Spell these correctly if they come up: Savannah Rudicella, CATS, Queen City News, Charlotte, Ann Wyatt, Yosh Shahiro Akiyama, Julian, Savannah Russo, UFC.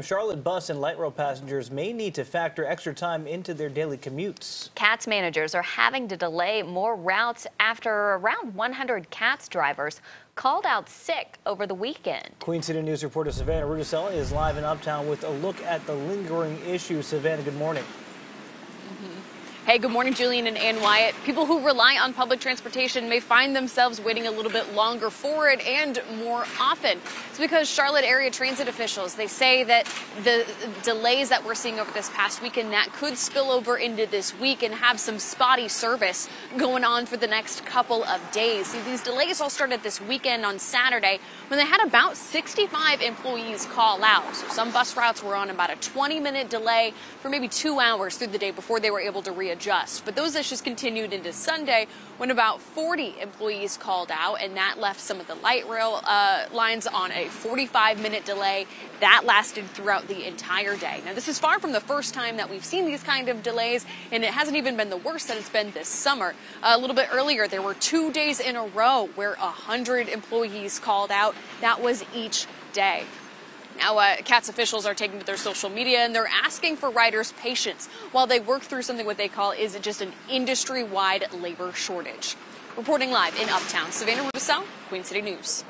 Charlotte bus and light rail passengers may need to factor extra time into their daily commutes. CATS managers are having to delay more routes after around 100 CATS drivers called out sick over the weekend. Queen City News reporter Savannah Rudicella is live in Uptown with a look at the lingering issue. Savannah, good morning. Hey, good morning, Julian and Ann Wyatt. People who rely on public transportation may find themselves waiting a little bit longer for it and more often. It's because Charlotte area transit officials, they say that the delays that we're seeing over this past weekend, that could spill over into this week and have some spotty service going on for the next couple of days. See, these delays all started this weekend on Saturday when they had about 65 employees call out. So some bus routes were on about a 20-minute delay for maybe 2 hours through the day before they were able to readjust. But those issues continued into Sunday when about 40 employees called out, and that left some of the light rail lines on a 45-minute delay. That lasted throughout the entire day. Now, this is far from the first time that we've seen these kind of delays, and it hasn't even been the worst that it's been this summer. A little bit earlier, there were 2 days in a row where 100 employees called out. That was each day. Now, CATS officials are taking to their social media, and they're asking for riders' patience while they work through something what they call is just an industry-wide labor shortage. Reporting live in Uptown, Savannah Russo, Queen City News.